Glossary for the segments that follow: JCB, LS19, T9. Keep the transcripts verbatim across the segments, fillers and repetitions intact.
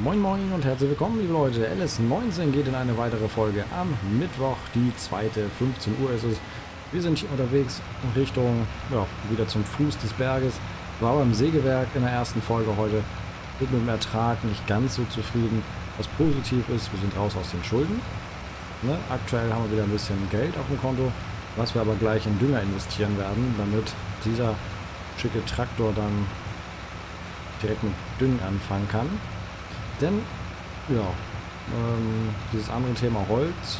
Moin Moin und herzlich willkommen, liebe Leute. L S neunzehn geht in eine weitere Folge am Mittwoch, die zweite, fünfzehn Uhr ist es. Wir sind hier unterwegs in Richtung, ja, wieder zum Fuß des Berges. War beim Sägewerk in der ersten Folge heute. Bin mit dem Ertrag nicht ganz so zufrieden. Was positiv ist, wir sind raus aus den Schulden. Ne? Aktuell haben wir wieder ein bisschen Geld auf dem Konto, was wir aber gleich in Dünger investieren werden, damit dieser schicke Traktor dann direkt mit Düngen anfangen kann. Denn, ja, ähm, dieses andere Thema Holz.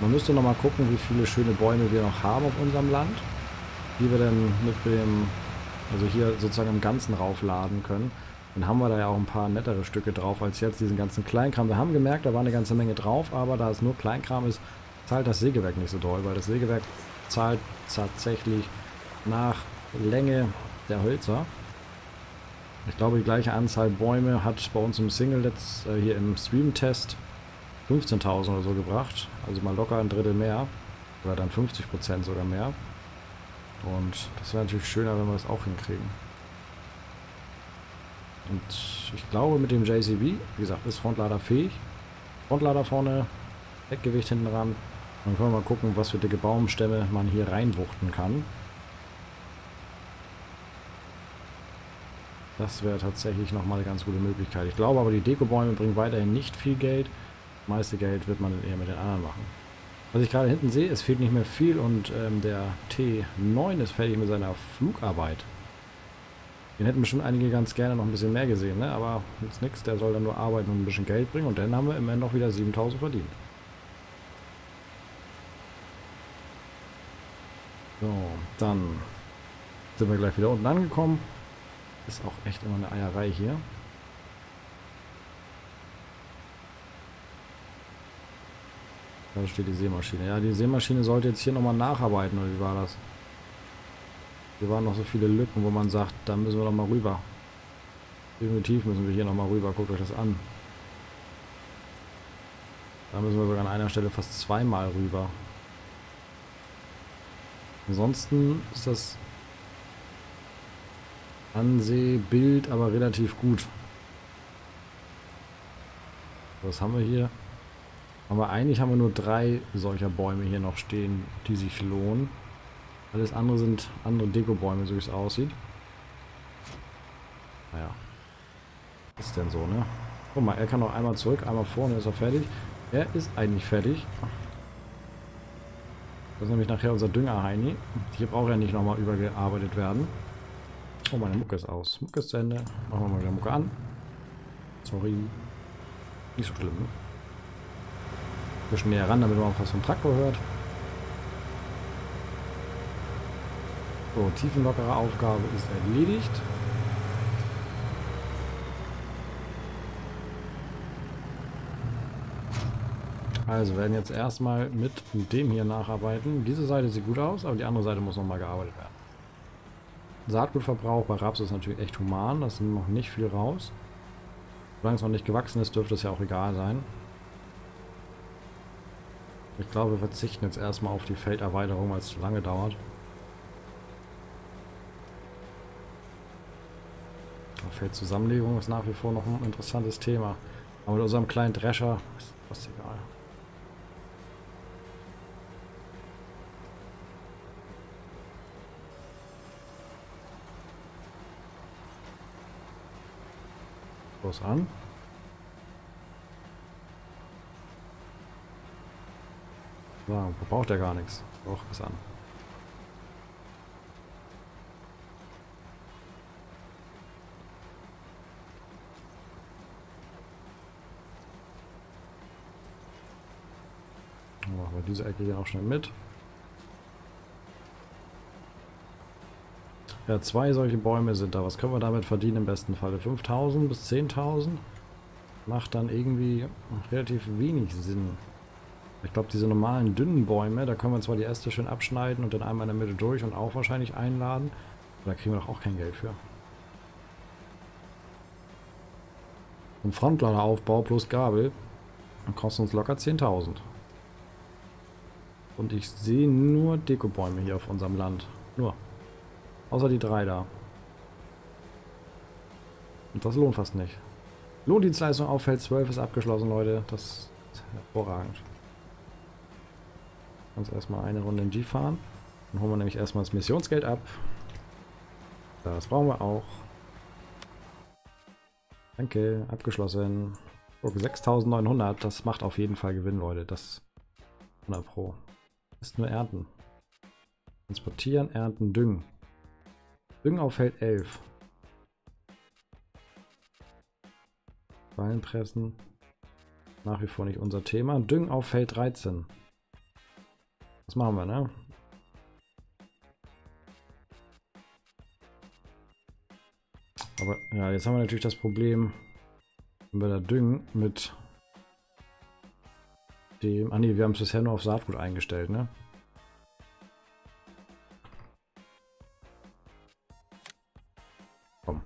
Man müsste noch mal gucken, wie viele schöne Bäume wir noch haben auf unserem Land, die wir dann mit dem, also hier sozusagen im Ganzen raufladen können. Dann haben wir da ja auch ein paar nettere Stücke drauf als jetzt diesen ganzen Kleinkram. Wir haben gemerkt, da war eine ganze Menge drauf, aber da es nur Kleinkram ist, zahlt das Sägewerk nicht so doll, weil das Sägewerk zahlt tatsächlich nach Länge der Hölzer. Ich glaube, die gleiche Anzahl Bäume hat bei uns im Single letzt, äh, hier im Stream-Test fünfzehntausend oder so gebracht, also mal locker ein Drittel mehr, oder dann fünfzig Prozent sogar mehr. Und das wäre natürlich schöner, wenn wir das auch hinkriegen. Und ich glaube, mit dem J C B, wie gesagt, ist Frontlader fähig. Frontlader vorne, Deckgewicht hinten ran. Dann können wir mal gucken, was für dicke Baumstämme man hier reinwuchten kann. Das wäre tatsächlich nochmal eine ganz gute Möglichkeit. Ich glaube aber, die Dekobäume bringen weiterhin nicht viel Geld. Das meiste Geld wird man eher mit den anderen machen. Was ich gerade hinten sehe, es fehlt nicht mehr viel und ähm, der T neun ist fertig mit seiner Flugarbeit. Den hätten bestimmt einige ganz gerne noch ein bisschen mehr gesehen, ne? Aber jetzt nichts, der soll dann nur arbeiten und ein bisschen Geld bringen und dann haben wir im Ende noch wieder siebentausend verdient. So, dann sind wir gleich wieder unten angekommen. Ist auch echt immer eine Eierei hier. Da steht die Sämaschine. Ja, die Sämaschine sollte jetzt hier nochmal nacharbeiten, oder wie war das? Hier waren noch so viele Lücken, wo man sagt, da müssen wir nochmal rüber. Definitiv müssen wir hier nochmal rüber. Guckt euch das an. Da müssen wir sogar an einer Stelle fast zweimal rüber. Ansonsten ist das Ansehbild aber relativ gut. Was haben wir hier? Aber eigentlich haben wir nur drei solcher Bäume hier noch stehen, die sich lohnen. Alles andere sind andere Dekobäume, so wie es aussieht. Naja. Ist denn so, ne? Guck mal, er kann noch einmal zurück, einmal vorne, ist er fertig. Er ist eigentlich fertig. Das ist nämlich nachher unser Düngerheini. Hier braucht er nicht nochmal übergearbeitet werden. Oh, meine Mucke ist aus. Mucke ist zu Ende. Machen wir mal wieder Mucke an. Sorry. Nicht so schlimm, ne? Ein bisschen näher ran, damit man auch was vom Traktor hört. So, tiefenlockere Aufgabe ist erledigt. Also werden jetzt erstmal mit dem hier nacharbeiten. Diese Seite sieht gut aus, aber die andere Seite muss nochmal gearbeitet werden. Saatgutverbrauch bei Raps ist natürlich echt human, da ist noch nicht viel raus. Solange es noch nicht gewachsen ist, dürfte es ja auch egal sein. Ich glaube, wir verzichten jetzt erstmal auf die Felderweiterung, weil es zu lange dauert. Feldzusammenlegung ist nach wie vor noch ein interessantes Thema. Aber mit unserem kleinen Drescher ist fast egal. Los an. Ja, verbraucht er gar nichts. Braucht was an. Dann machen wir diese Ecke hier auch schnell mit. Ja, zwei solche Bäume sind da. Was können wir damit verdienen im besten Falle? fünftausend bis zehntausend. Macht dann irgendwie relativ wenig Sinn. Ich glaube, diese normalen dünnen Bäume, da können wir zwar die Äste schön abschneiden und dann einmal in der Mitte durch und auch wahrscheinlich einladen. Aber da kriegen wir doch auch kein Geld für. Ein Frontladeraufbau plus Gabel, dann kostet uns locker zehntausend. Und ich sehe nur Dekobäume hier auf unserem Land. Nur. Außer die drei da. Und das lohnt fast nicht. Lohndienstleistung auf Feld zwölf ist abgeschlossen, Leute. Das ist hervorragend. Lass uns erstmal eine Runde in G fahren. Dann holen wir nämlich erstmal das Missionsgeld ab. Das brauchen wir auch. Danke, abgeschlossen. sechstausendneunhundert, das macht auf jeden Fall Gewinn, Leute. Das hundert Pro. Ist nur Ernten. Transportieren, Ernten, Düngen. Düngen auf Feld elf. Ballenpressen. Nach wie vor nicht unser Thema. Düngen auf Feld dreizehn. Das machen wir, ne? Aber ja, jetzt haben wir natürlich das Problem, wenn wir da düngen mit dem. Ah ne, wir haben es bisher nur auf Saatgut eingestellt, ne? Komm.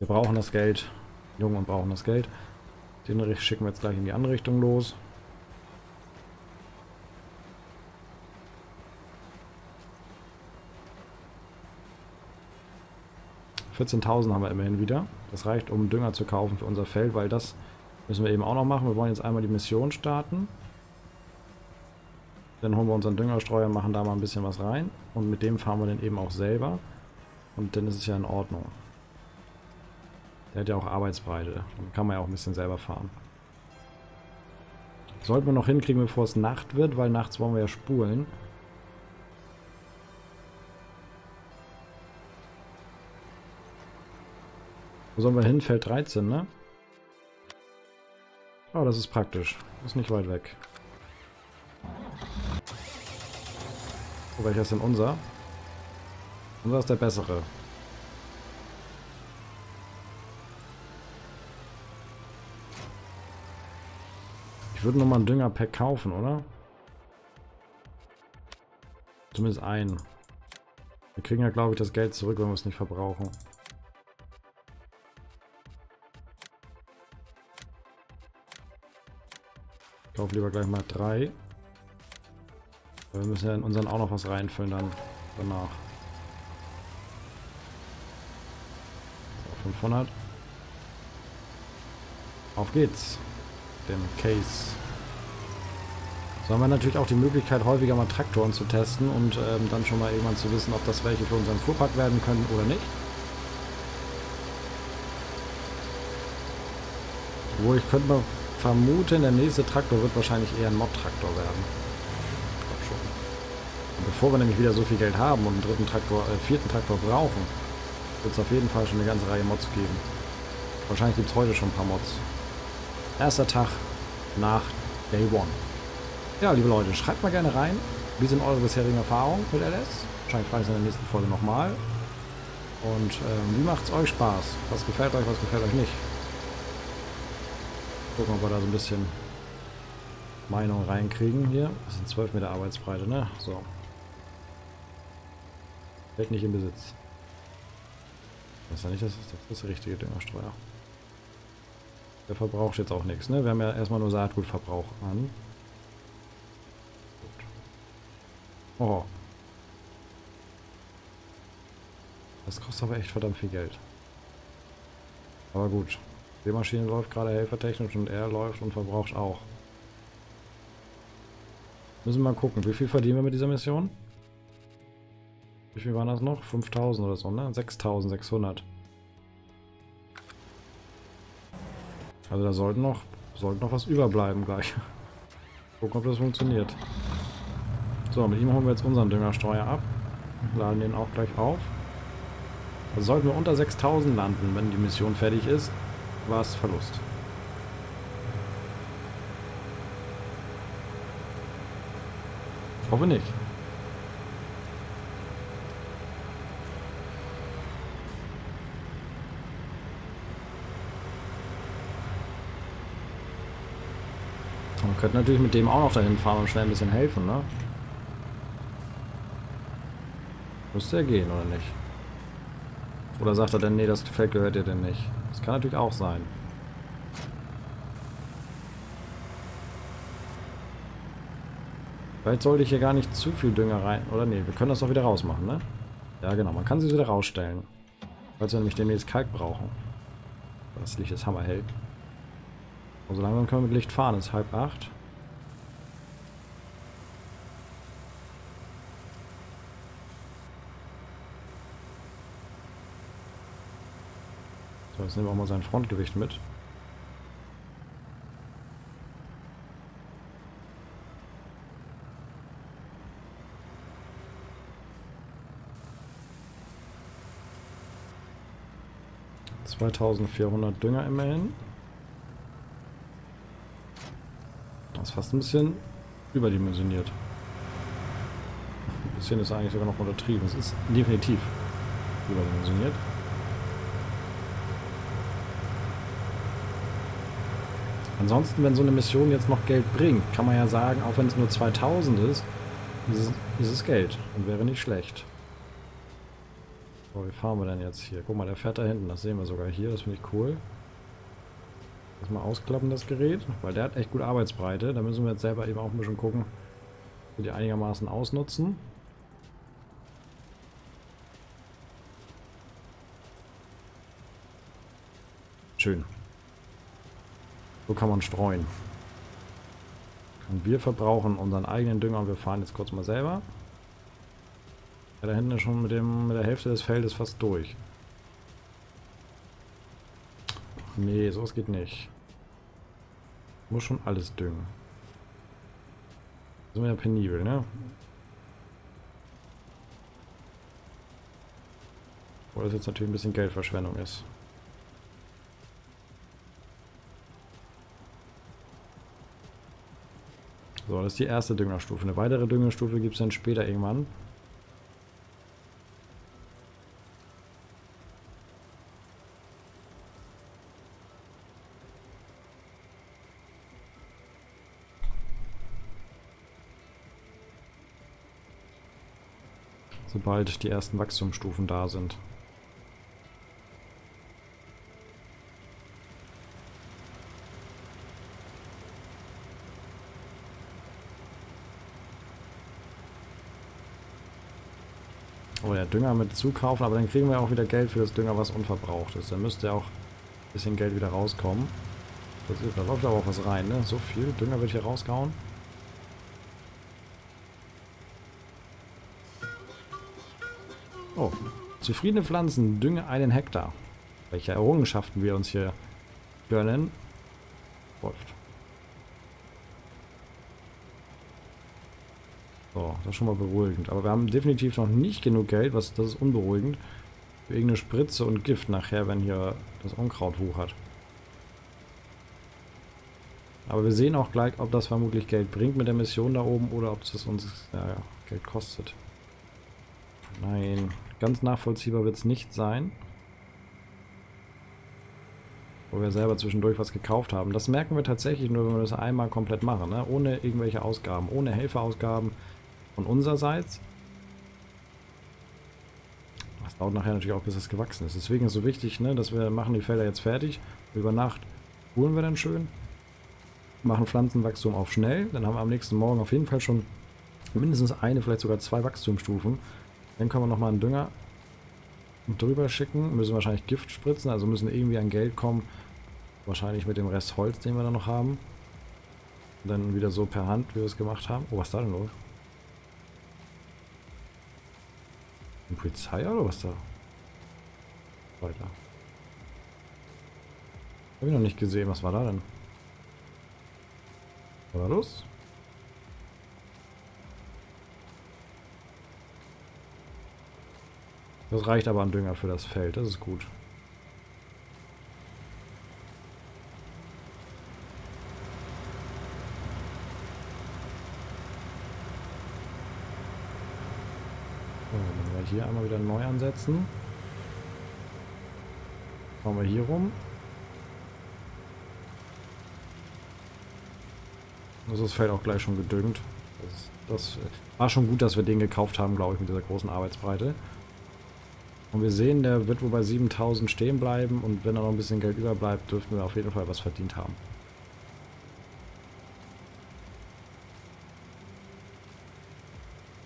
Wir brauchen das Geld. Jungen und brauchen das Geld. Den schicken wir jetzt gleich in die andere Richtung los. vierzehntausend haben wir immerhin wieder. Das reicht, um Dünger zu kaufen für unser Feld, weil das müssen wir eben auch noch machen. Wir wollen jetzt einmal die Mission starten. Dann holen wir unseren Düngerstreuer, machen da mal ein bisschen was rein. Und mit dem fahren wir dann eben auch selber. Und dann ist es ja in Ordnung. Der hat ja auch Arbeitsbreite. Dann kann man ja auch ein bisschen selber fahren. Sollten wir noch hinkriegen, bevor es Nacht wird, weil nachts wollen wir ja spulen. Wo sollen wir hin? Feld dreizehn, ne? Oh, das ist praktisch. Ist nicht weit weg. So, welcher ist denn unser? Unser ist der bessere. Ich würde nochmal ein Düngerpack kaufen, oder? Zumindest einen. Wir kriegen ja, glaube ich, das Geld zurück, wenn wir es nicht verbrauchen. Ich kaufe lieber gleich mal drei. Weil wir müssen ja in unseren auch noch was reinfüllen dann danach. So, fünfhundert. Auf geht's. Dem Case. So haben wir natürlich auch die Möglichkeit, häufiger mal Traktoren zu testen und ähm, dann schon mal irgendwann zu wissen, ob das welche für unseren Fuhrpark werden können oder nicht. Wo ich könnte mal vermuten, der nächste Traktor wird wahrscheinlich eher ein Mod-Traktor werden. Ich glaube schon. Und bevor wir nämlich wieder so viel Geld haben und einen dritten Traktor, äh, vierten Traktor brauchen, wird es auf jeden Fall schon eine ganze Reihe Mods geben. Wahrscheinlich gibt es heute schon ein paar Mods. Erster Tag nach Day One. Ja, liebe Leute, schreibt mal gerne rein, wie sind eure bisherigen Erfahrungen mit L S? Wahrscheinlich frage ich es in der nächsten Folge nochmal. Und ähm, wie macht es euch Spaß? Was gefällt euch, was gefällt euch nicht? Gucken, ob wir da so ein bisschen Meinung reinkriegen hier. Das sind zwölf Meter Arbeitsbreite, ne? So. Fällt nicht in Besitz. Das ist ja nicht das, das, das richtige Düngerstreuer. Der verbraucht jetzt auch nichts, ne? Wir haben ja erstmal nur Saatgutverbrauch an. Gut. Oh. Das kostet aber echt verdammt viel Geld. Aber gut. Die Maschine läuft gerade helfertechnisch und er läuft und verbraucht auch. Müssen wir mal gucken, wie viel verdienen wir mit dieser Mission? Wie viel waren das noch? fünftausend oder so, ne? sechstausendsechshundert. Also da sollten noch, sollten noch was überbleiben gleich. Gucken, ob das funktioniert. So, mit ihm holen wir jetzt unseren Düngerstreuer ab. Laden den auch gleich auf. Also sollten wir unter sechstausend landen, wenn die Mission fertig ist. War es Verlust. Hoffe nicht. Man könnte natürlich mit dem auch noch dahin fahren und schnell ein bisschen helfen, ne? Müsste er gehen, oder nicht? Oder sagt er denn, nee, das Feld gehört dir denn nicht? Das kann natürlich auch sein. Vielleicht sollte ich hier gar nicht zu viel Dünger rein. Oder nee, wir können das doch wieder rausmachen, ne? Ja, genau, man kann sie wieder rausstellen. Falls wir nämlich demnächst Kalk brauchen. Das Licht ist hammerhell. Also langsam können wir mit Licht fahren, es ist halb acht. So, jetzt nehmen wir auch mal sein Frontgewicht mit. zweitausendvierhundert Dünger immerhin. Das ist fast ein bisschen überdimensioniert. Ein bisschen ist eigentlich sogar noch untertrieben. Es ist definitiv überdimensioniert. Ansonsten, wenn so eine Mission jetzt noch Geld bringt, kann man ja sagen, auch wenn es nur zweitausend ist, ist es Geld und wäre nicht schlecht. So, wie fahren wir denn jetzt hier? Guck mal, der fährt da hinten, das sehen wir sogar hier, das finde ich cool. Lass mal ausklappen das Gerät, weil der hat echt gute Arbeitsbreite. Da müssen wir jetzt selber eben auch ein bisschen gucken, wie die einigermaßen ausnutzen. Schön. So kann man streuen. Und wir verbrauchen unseren eigenen Dünger und wir fahren jetzt kurz mal selber. Da hinten ist schon mit, dem, mit der Hälfte des Feldes fast durch. Nee, sowas geht nicht. Muss schon alles düngen. Das sind wir ja penibel, ne? Obwohl das jetzt natürlich ein bisschen Geldverschwendung ist. So, das ist die erste Düngerstufe. Eine weitere Düngerstufe gibt es dann später irgendwann. Sobald die ersten Wachstumsstufen da sind. Oh, der Dünger mit zukaufen, aber dann kriegen wir auch wieder Geld für das Dünger, was unverbraucht ist. Dann müsste ja auch ein bisschen Geld wieder rauskommen. Das ist, da läuft aber auch was rein, ne? So viel Dünger wird hier rausgehauen. Oh, zufriedene Pflanzen, dünge einen Hektar. Welche Errungenschaften wir uns hier gönnen. Läuft. So, das ist schon mal beruhigend. Aber wir haben definitiv noch nicht genug Geld, was, das ist unberuhigend, für irgendeine Spritze und Gift nachher, wenn hier das Unkraut wuchert. Aber wir sehen auch gleich, ob das vermutlich Geld bringt mit der Mission da oben oder ob es uns ja, Geld kostet. Nein, ganz nachvollziehbar wird es nicht sein. Wo wir selber zwischendurch was gekauft haben. Das merken wir tatsächlich nur, wenn wir das einmal komplett machen, ne? Ohne irgendwelche Ausgaben, ohne Helferausgaben von unsererseits. Das dauert nachher natürlich auch, bis es gewachsen ist. Deswegen ist es so wichtig, ne, dass wir machen die Felder jetzt fertig. Über Nacht holen wir dann schön, machen Pflanzenwachstum auf schnell. Dann haben wir am nächsten Morgen auf jeden Fall schon mindestens eine, vielleicht sogar zwei Wachstumsstufen. Dann können wir nochmal einen Dünger drüber schicken. Müssen wahrscheinlich Gift spritzen, also müssen irgendwie an Geld kommen. Wahrscheinlich mit dem Rest Holz, den wir dann noch haben. Und dann wieder so per Hand, wie wir es gemacht haben. Oh, was ist da denn los? Eine Polizei oder was da? Weiter. Hab ich noch nicht gesehen. Was war da denn? Was war los? Das reicht aber an Dünger für das Feld, das ist gut. So, dann werden wir hier einmal wieder neu ansetzen. Fahren wir hier rum. Das ist das Feld auch gleich schon gedüngt. Das, das war schon gut, dass wir den gekauft haben, glaube ich, mit dieser großen Arbeitsbreite. Und wir sehen, der wird wohl bei siebentausend stehen bleiben und wenn da noch ein bisschen Geld überbleibt, dürften wir auf jeden Fall was verdient haben.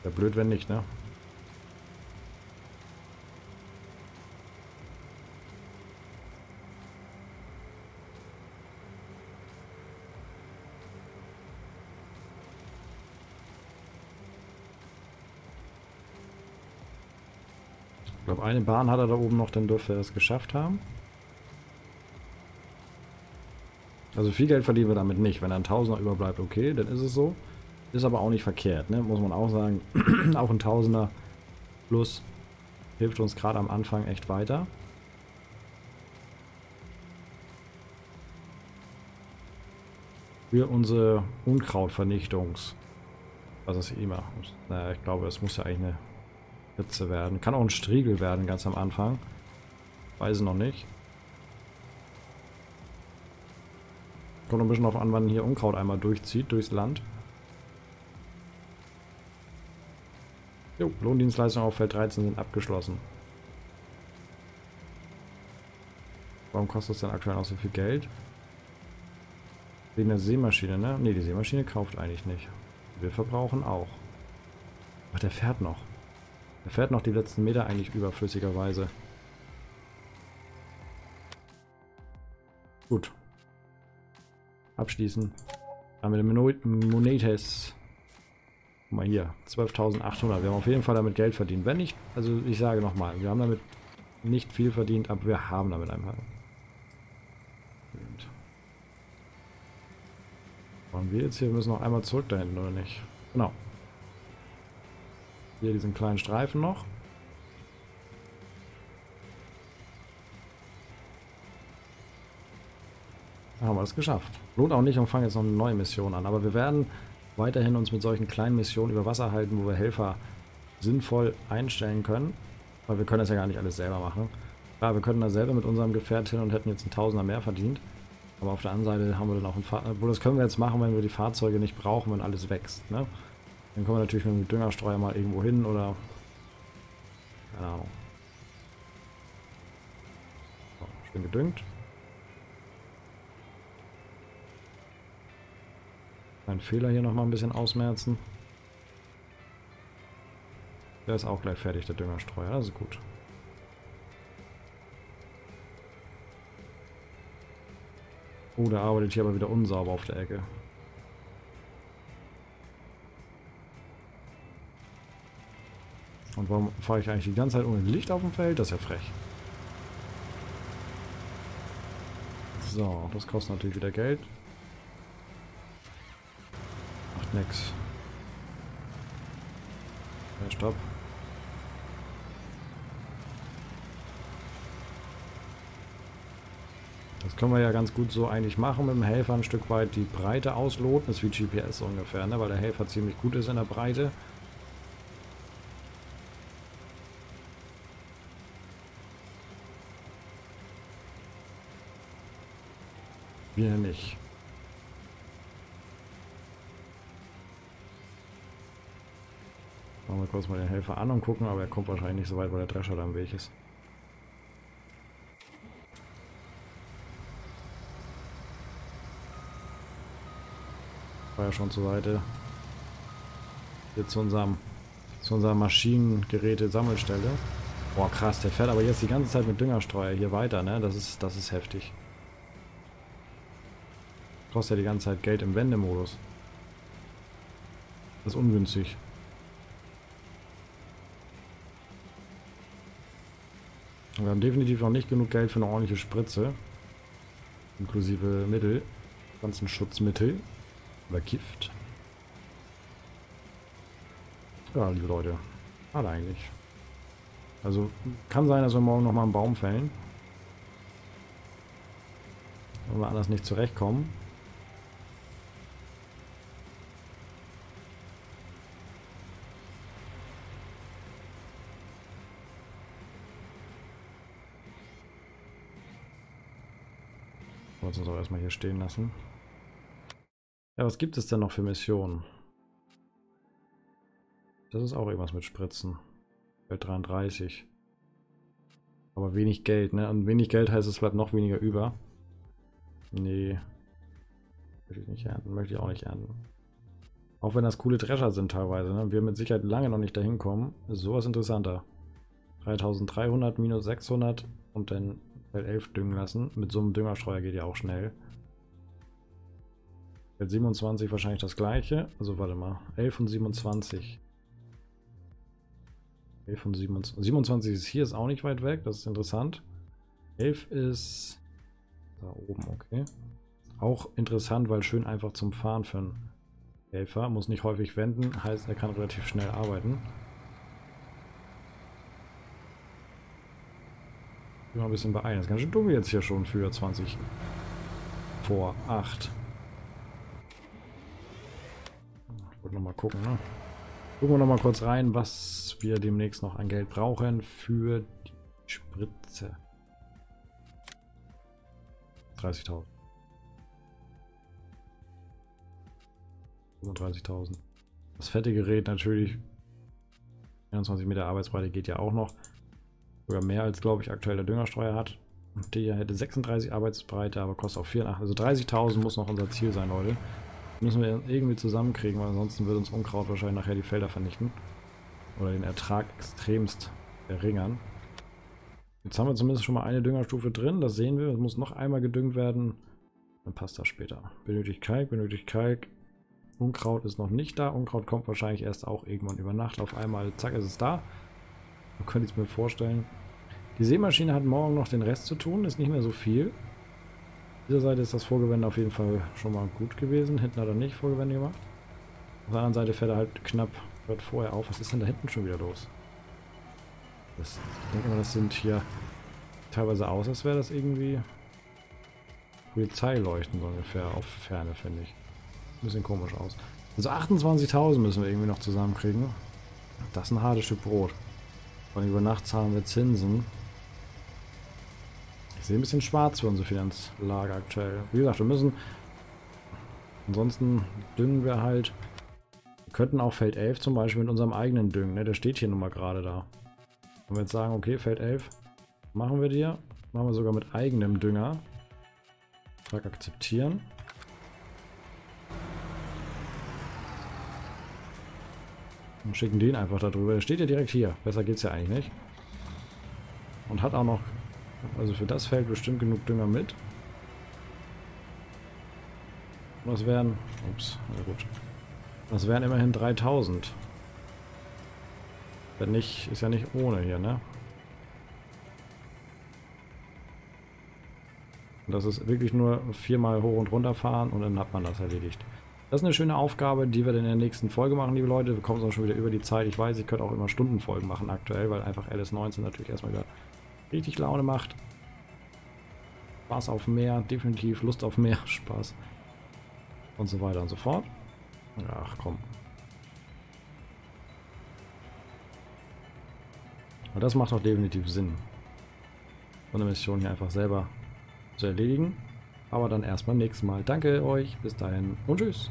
Wäre blöd, wenn nicht, ne? Ich glaube, eine Bahn hat er da oben noch, dann dürfte er es geschafft haben. Also viel Geld verdienen wir damit nicht. Wenn dann ein Tausender überbleibt, okay, dann ist es so. Ist aber auch nicht verkehrt, ne? Muss man auch sagen. Auch ein Tausender plus hilft uns gerade am Anfang echt weiter. Für unsere Unkrautvernichtungs... Was ist immer? Naja, ich glaube, es muss ja eigentlich eine... Hitze werden. Kann auch ein Striegel werden ganz am Anfang. Weiß ich noch nicht. Kommt ein bisschen drauf an, wann hier Unkraut einmal durchzieht, durchs Land. Jo, Lohndienstleistungen auf Feld dreizehn sind abgeschlossen. Warum kostet es denn aktuell auch so viel Geld? Wegen der Sämaschine, ne? Ne, die Sämaschine kauft eigentlich nicht. Wir verbrauchen auch. Ach, der fährt noch. Er fährt noch die letzten Meter eigentlich überflüssigerweise. Gut. Abschließen. Dann mit den Monetes. Guck mal hier. zwölftausendachthundert. Wir haben auf jeden Fall damit Geld verdient. Wenn nicht, also ich sage nochmal, wir haben damit nicht viel verdient, aber wir haben damit einfach. Gut. Wollen wir jetzt hier? Wir müssen noch einmal zurück da hinten, oder nicht? Genau. Hier diesen kleinen Streifen noch. Da haben wir es geschafft. Lohnt auch nicht und fangen jetzt noch eine neue Mission an. Aber wir werden weiterhin uns mit solchen kleinen Missionen über Wasser halten, wo wir Helfer sinnvoll einstellen können. Weil wir können das ja gar nicht alles selber machen. Klar, wir könnten da selber mit unserem Gefährt hin und hätten jetzt einen Tausender mehr verdient. Aber auf der anderen Seite haben wir dann auch ein Fahrzeug. Das können wir jetzt machen, wenn wir die Fahrzeuge nicht brauchen, wenn alles wächst, ne? Dann kommen wir natürlich mit dem Düngerstreuer mal irgendwo hin oder... Keine Ahnung. So, schön gedüngt. Ein Fehler hier nochmal ein bisschen ausmerzen. Der ist auch gleich fertig, der Düngerstreuer. Das ist gut. Oh, der arbeitet hier aber wieder unsauber auf der Ecke. Und warum fahre ich eigentlich die ganze Zeit ohne Licht auf dem Feld? Das ist ja frech. So, das kostet natürlich wieder Geld. Macht nix. Ja, stopp. Das können wir ja ganz gut so eigentlich machen, mit dem Helfer ein Stück weit die Breite ausloten. Das ist wie G P S ungefähr, ne? Weil der Helfer ziemlich gut ist in der Breite. Wir nicht. Machen wir kurz mal den Helfer an und gucken, aber er kommt wahrscheinlich nicht so weit, weil der Drescher da im Weg ist. War ja schon zur Seite. Hier zu unserem, zu unserer Maschinengeräte-Sammelstelle. Boah, krass, der fährt aber jetzt die ganze Zeit mit Düngerstreuer hier weiter, ne? Das ist, das ist heftig. Kostet ja die ganze Zeit Geld im Wendemodus. Das ist ungünstig. Wir haben definitiv noch nicht genug Geld für eine ordentliche Spritze. Inklusive Mittel. Ganzen Schutzmittel. Oder Gift. Ja, liebe Leute. Schade eigentlich. Also kann sein, dass wir morgen nochmal einen Baum fällen. Wenn wir anders nicht zurechtkommen. Wollen wir uns aber erstmal hier stehen lassen. Ja, was gibt es denn noch für Missionen? Das ist auch irgendwas mit Spritzen. Feld dreiunddreißig. Aber wenig Geld, ne? Und wenig Geld heißt, es bleibt noch weniger über. Nee. Möchte ich nicht ernten. Möchte ich auch nicht ernten. Auch wenn das coole Drescher sind teilweise, ne? Wir mit Sicherheit lange noch nicht dahin kommen. Ist sowas interessanter. dreitausenddreihundert minus sechshundert und dann Feld elf düngen lassen. Mit so einem Düngerstreuer geht ja auch schnell. Feld siebenundzwanzig wahrscheinlich das gleiche. Also warte mal. elf und siebenundzwanzig. elf und siebenundzwanzig. siebenundzwanzig ist hier, ist auch nicht weit weg, das ist interessant. elf ist da oben, okay. Auch interessant, weil schön einfach zum Fahren für einen Helfer. Muss nicht häufig wenden, heißt, er kann relativ schnell arbeiten. Ich will mal ein bisschen beeilen. Das ist ganz schön dumm jetzt hier schon für zwanzig vor acht. Ich wollte nochmal gucken, ne? Gucken wir nochmal kurz rein, was wir demnächst noch an Geld brauchen für die Spritze. dreißigtausend. fünfunddreißigtausend. Das fette Gerät natürlich. einundzwanzig Meter Arbeitsbreite geht ja auch noch. Sogar mehr als, glaube ich, aktuell der Düngerstreuer hat. Und der hätte sechsunddreißig Arbeitsbreite, aber kostet auch vierundachtzig. Also dreißigtausend muss noch unser Ziel sein, Leute. Müssen wir irgendwie zusammenkriegen, weil ansonsten wird uns Unkraut wahrscheinlich nachher die Felder vernichten. Oder den Ertrag extremst verringern. Jetzt haben wir zumindest schon mal eine Düngerstufe drin. Das sehen wir. Es muss noch einmal gedüngt werden. Dann passt das später. Benötigt Kalk, benötigt Kalk. Unkraut ist noch nicht da. Unkraut kommt wahrscheinlich erst auch irgendwann über Nacht. Auf einmal, zack, ist es da. Man könnte es mir vorstellen. Die Sämaschine hat morgen noch den Rest zu tun. Ist nicht mehr so viel. Auf dieser Seite ist das Vorgewende auf jeden Fall schon mal gut gewesen. Hinten hat er nicht Vorgewende gemacht. Auf der anderen Seite fährt er halt knapp, hört vorher auf. Was ist denn da hinten schon wieder los? Das, ich denke mal, das sind hier teilweise aus, als wäre das irgendwie Polizeileuchten so ungefähr auf Ferne, finde ich. Ein bisschen komisch aus. Also achtundzwanzigtausend müssen wir irgendwie noch zusammenkriegen. Das ist ein hartes Stück Brot. Und über Nacht zahlen wir Zinsen. Ich sehe ein bisschen schwarz für unsere Finanzlage aktuell. Wie gesagt, wir müssen... Ansonsten düngen wir halt... Wir könnten auch Feld elf zum Beispiel mit unserem eigenen düngen. Ne? Der steht hier nun mal gerade da. Wenn wir jetzt sagen, okay, Feld elf machen wir dir. Machen wir sogar mit eigenem Dünger. Vertrag akzeptieren. Und schicken den einfach da drüber. Der steht ja direkt hier. Besser geht's ja eigentlich nicht. Und hat auch noch, also für das Feld bestimmt genug Dünger mit. Und das wären, ups, na gut. Das wären immerhin dreitausend. Wenn nicht, ist ja nicht ohne hier, ne? Und das ist wirklich nur viermal hoch und runter fahren und dann hat man das erledigt. Das ist eine schöne Aufgabe, die wir dann in der nächsten Folge machen, liebe Leute. Wir kommen sonst schon wieder über die Zeit. Ich weiß, ich könnte auch immer Stundenfolgen machen aktuell, weil einfach L S neunzehn natürlich erstmal wieder richtig Laune macht. Spaß auf mehr, definitiv Lust auf mehr, Spaß und so weiter und so fort. Ach komm. Und das macht doch definitiv Sinn, so eine Mission hier einfach selber zu erledigen. Aber dann erst beim nächsten Mal. Danke euch, bis dahin und tschüss.